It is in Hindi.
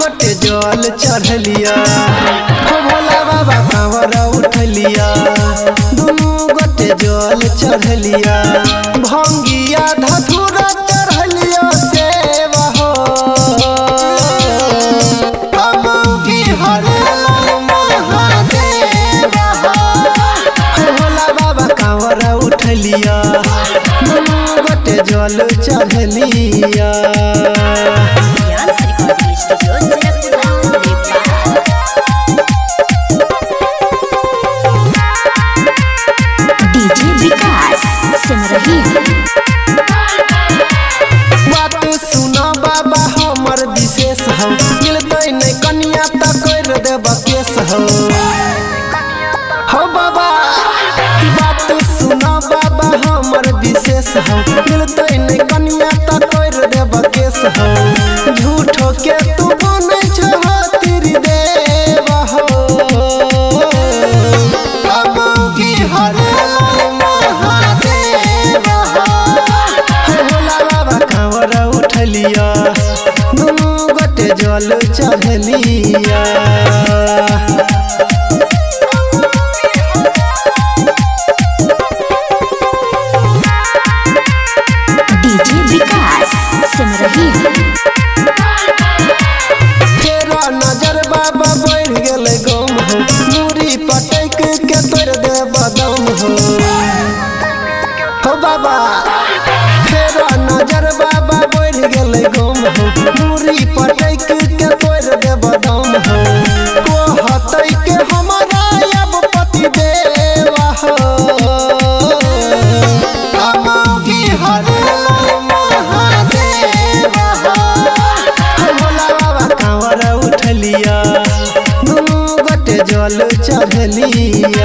गोटे जल चढ़लिया भोला बाबा कांवर उठलिया दुनू गोटे जल चढ़लिया भंगिया धतुर चढ़लिया सेवा हो हम बिहार भोला बाबा कांवर उठलिया दुनू गोटे जल चढ़लिया हो बाबा बात सुना बाबा हमर विशेष हो मिलते नहीं कनिया तक कोई देव केस हो झूठो के तू बने छह तेरी देवा हो बाबू की हर महादेवा हो भोला बाबा कांवर उठलिया दुनू गोटे जल चढ़लिया तेरा नजर बाबा बढ़ गए गम हो दूरी पटक के तोड़ दे बदम हो बाबा तेरा नजर बाबा बढ़ गए गम हो दूरी पटक के तोड़ दे बदम हो कहत के हमारा अब पति देवा हो चढ़लिया।